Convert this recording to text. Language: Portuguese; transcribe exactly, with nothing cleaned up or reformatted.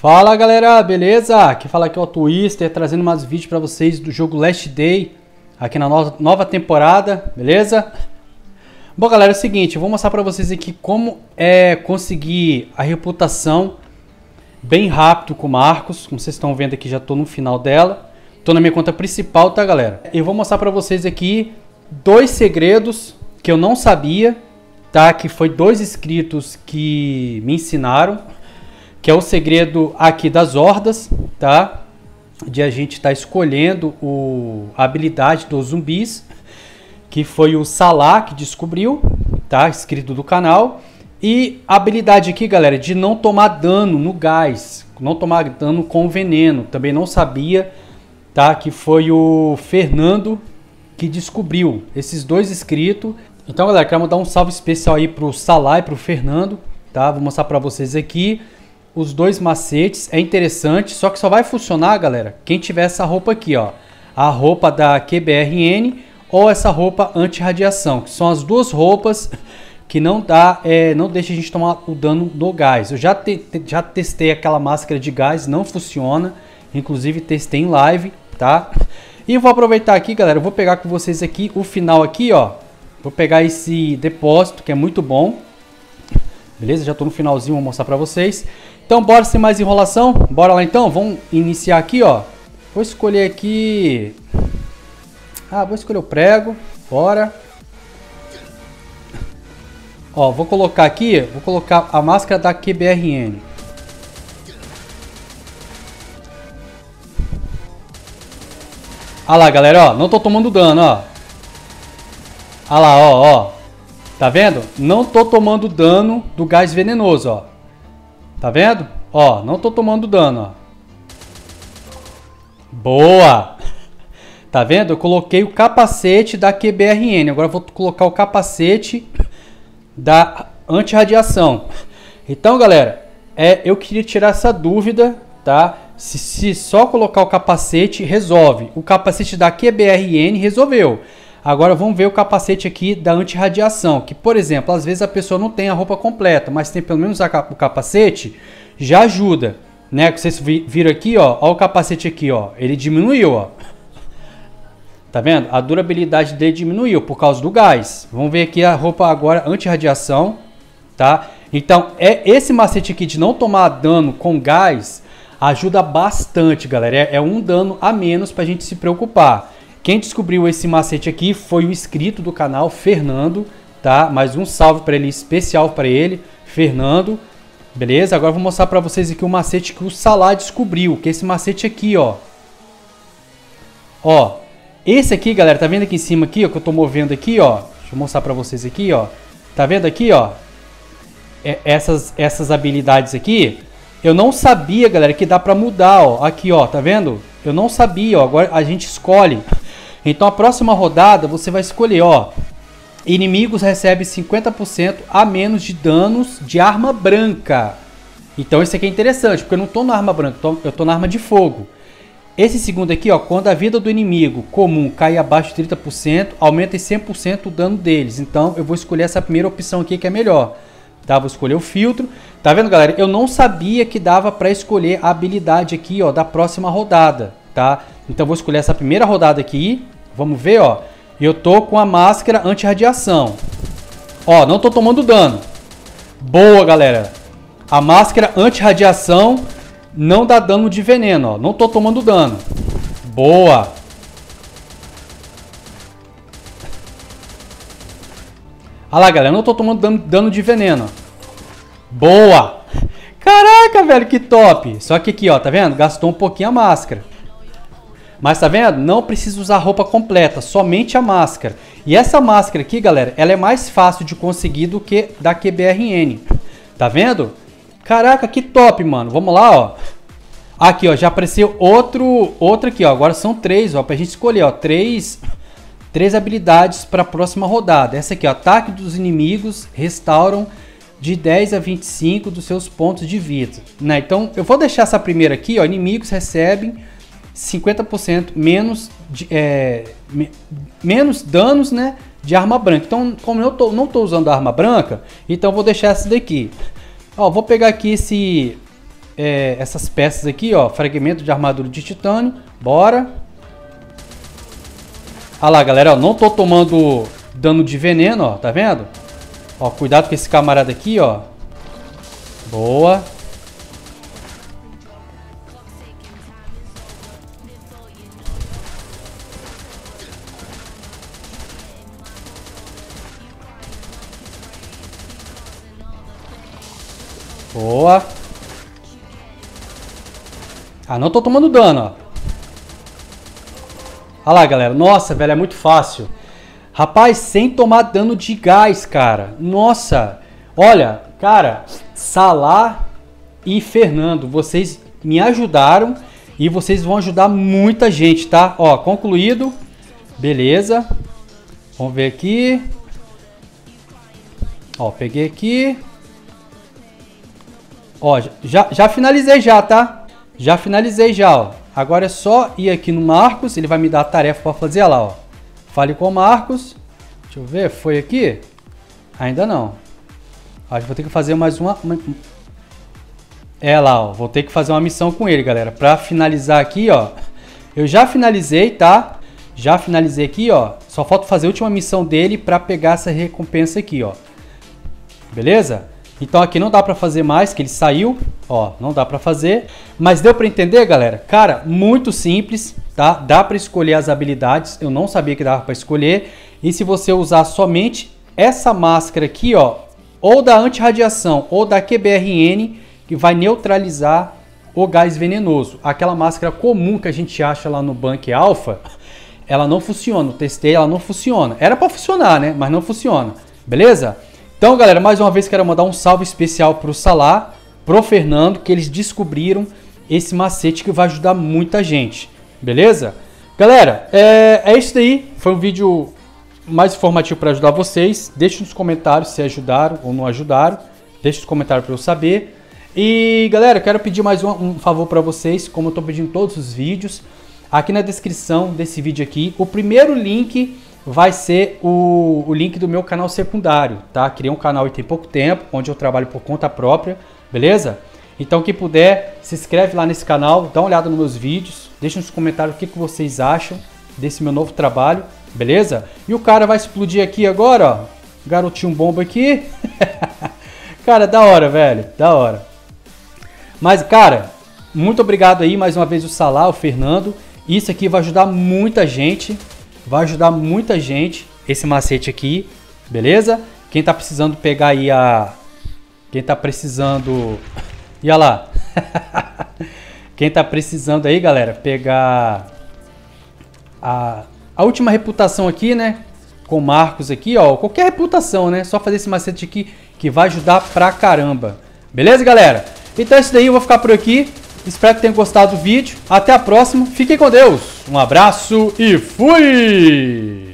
Fala galera, beleza? Aqui fala aqui é o Twister, trazendo mais vídeos para vocês do jogo Last Day, aqui na nova temporada, beleza? Bom galera, é o seguinte, eu vou mostrar para vocês aqui como é conseguir a reputação bem rápido com o Marcos. Como vocês estão vendo aqui, já tô no final dela, tô na minha conta principal, tá galera? Eu vou mostrar para vocês aqui dois segredos que eu não sabia, tá? Que foi dois inscritos que me ensinaram, que é o segredo aqui das hordas, tá? De a gente estar tá escolhendo o, a habilidade dos zumbis, que foi o Salah que descobriu, tá? Inscrito do canal. E a habilidade aqui, galera, de não tomar dano no gás, não tomar dano com veneno, também não sabia, tá? Que foi o Fernando que descobriu, esses dois inscritos. Então, galera, quero mandar um salve especial aí pro Salah e pro Fernando, tá? Vou mostrar para vocês aqui os dois macetes. É interessante, só que só vai funcionar, galera, quem tiver essa roupa aqui, ó, a roupa da Q B R N ou essa roupa anti-radiação, que são as duas roupas que não dá, é, não deixa a gente tomar o dano do gás. Eu já, te, já testei aquela máscara de gás, não funciona, inclusive testei em live, tá? E vou aproveitar aqui, galera, eu vou pegar com vocês aqui o final aqui, ó, vou pegar esse depósito que é muito bom. Beleza? Já tô no finalzinho, vou mostrar pra vocês. Então, bora sem mais enrolação. Bora lá então, vamos iniciar aqui, ó. Vou escolher aqui... Ah, vou escolher o prego. Bora. Ó, vou colocar aqui, vou colocar a máscara da Q B R N. Ah lá, galera, ó. Não tô tomando dano, ó. Ah lá, ó, ó. Tá vendo? Não tô tomando dano do gás venenoso, ó. Tá vendo? Ó, não tô tomando dano, ó. Boa! Tá vendo? Eu coloquei o capacete da Q B R N. Agora eu vou colocar o capacete da antirradiação. Então, galera, é, eu queria tirar essa dúvida, tá? Se, se só colocar o capacete resolve. O capacete da Q B R N resolveu. Agora vamos ver o capacete aqui da antirradiação, que, por exemplo, às vezes a pessoa não tem a roupa completa, mas tem pelo menos a, o capacete, já ajuda, né? Vocês viram aqui, ó, ó o capacete aqui, ó, ele diminuiu, ó. Tá vendo? A durabilidade dele diminuiu por causa do gás. Vamos ver aqui a roupa agora antirradiação, tá? Então, é esse macete aqui de não tomar dano com gás ajuda bastante, galera. É, é um dano a menos pra gente se preocupar. Quem descobriu esse macete aqui foi o inscrito do canal, Fernando, tá? Mais um salve para ele, especial para ele, Fernando. Beleza? Agora eu vou mostrar para vocês aqui o macete que o Salah descobriu, que é esse macete aqui, ó. Ó, esse aqui, galera, tá vendo aqui em cima aqui, ó, que eu tô movendo aqui, ó. Deixa eu mostrar para vocês aqui, ó. Tá vendo aqui, ó? É, essas, essas habilidades aqui, eu não sabia, galera, que dá para mudar, ó. Aqui, ó, tá vendo? Eu não sabia, ó. Agora a gente escolhe. Então a próxima rodada você vai escolher, ó, inimigos recebem cinquenta por cento a menos de danos de arma branca. Então isso aqui é interessante, porque eu não tô na arma branca, eu tô na arma de fogo. Esse segundo aqui, ó, quando a vida do inimigo comum cai abaixo de trinta por cento, aumenta em cem por cento o dano deles. Então eu vou escolher essa primeira opção aqui que é melhor. Tá, vou escolher o filtro. Tá vendo, galera? Eu não sabia que dava para escolher a habilidade aqui, ó, da próxima rodada, tá? Então vou escolher essa primeira rodada aqui. Vamos ver, ó. Eu tô com a máscara anti-radiação. Ó, não tô tomando dano. Boa, galera. A máscara anti-radiação não dá dano de veneno, ó. Não tô tomando dano. Boa. Olha lá, galera, não tô tomando dano, dano de veneno. Boa! Caraca, velho, que top! Só que aqui, ó, tá vendo? Gastou um pouquinho a máscara. Mas tá vendo? Não precisa usar a roupa completa, somente a máscara. E essa máscara aqui, galera, ela é mais fácil de conseguir do que da Q B R N. Tá vendo? Caraca, que top, mano. Vamos lá, ó. Aqui, ó, já apareceu outro, outro aqui, ó. Agora são três, ó, pra gente escolher, ó. Três... Três habilidades para a próxima rodada. Essa aqui, ó, ataque dos inimigos restauram de dez a vinte e cinco dos seus pontos de vida, né? Então eu vou deixar essa primeira aqui, ó. Inimigos recebem cinquenta por cento menos, de, é, me, menos danos, né, de arma branca. Então, como eu tô, não tô usando a arma branca, então eu vou deixar essa daqui. Ó, vou pegar aqui esse é, essas peças aqui, ó. Fragmento de armadura de titânio. Bora. Ah lá, galera, ó, não tô tomando dano de veneno, ó. Tá vendo? Ó, cuidado com esse camarada aqui, ó. Boa. Boa. Ah, não tô tomando dano, ó. Olha lá, galera. Nossa, velho, é muito fácil. Rapaz, sem tomar dano de gás, cara. Nossa. Olha, cara, Salah e Fernando, vocês me ajudaram e vocês vão ajudar muita gente, tá? Ó, concluído. Beleza. Vamos ver aqui. Ó, peguei aqui. Ó, já, já finalizei já, tá? Já finalizei já, ó. Agora é só ir aqui no Marcos. Ele vai me dar a tarefa para fazer lá, ó. Fale com o Marcos. Deixa eu ver, foi aqui? Ainda não. Acho que vou ter que fazer mais uma... É lá, ó. Vou ter que fazer uma missão com ele, galera. Para finalizar aqui, ó. Eu já finalizei, tá? Já finalizei aqui, ó. Só falta fazer a última missão dele para pegar essa recompensa aqui, ó. Beleza? Então aqui não dá pra fazer mais, que ele saiu, ó, não dá pra fazer. Mas deu pra entender, galera? Cara, muito simples, tá? Dá pra escolher as habilidades, eu não sabia que dava pra escolher. E se você usar somente essa máscara aqui, ó, ou da antirradiação ou da Q B R N, que vai neutralizar o gás venenoso. Aquela máscara comum que a gente acha lá no Bank Alpha, ela não funciona, eu testei, ela não funciona. Era pra funcionar, né? Mas não funciona, beleza? Então, galera, mais uma vez quero mandar um salve especial pro Salah, pro Fernando, que eles descobriram esse macete que vai ajudar muita gente, beleza? Galera, é, é isso aí. Foi um vídeo mais informativo para ajudar vocês. Deixe nos comentários se ajudaram ou não ajudaram. Deixe nos comentários para eu saber. E, galera, quero pedir mais um, um favor para vocês, como eu tô pedindo todos os vídeos. Aqui na descrição desse vídeo aqui, o primeiro link... vai ser o, o link do meu canal secundário, tá? Criei um canal e tem pouco tempo, onde eu trabalho por conta própria, beleza? Então, quem puder, se inscreve lá nesse canal, dá uma olhada nos meus vídeos, deixa nos comentários o que, que vocês acham desse meu novo trabalho, beleza? E o cara vai explodir aqui agora, ó. Garotinho bomba aqui. Cara, da hora, velho, da hora. Mas, cara, muito obrigado aí, mais uma vez, o Salah, o Fernando. Isso aqui vai ajudar muita gente. Vai ajudar muita gente esse macete aqui, beleza? Quem tá precisando pegar aí a... Quem tá precisando... E olha lá. Quem tá precisando aí, galera, pegar a... a última reputação aqui, né? Com o Marcos aqui, ó. Qualquer reputação, né? Só fazer esse macete aqui que vai ajudar pra caramba. Beleza, galera? Então é isso daí. Eu vou ficar por aqui. Espero que tenham gostado do vídeo. Até a próxima. Fiquem com Deus. Um abraço e fui!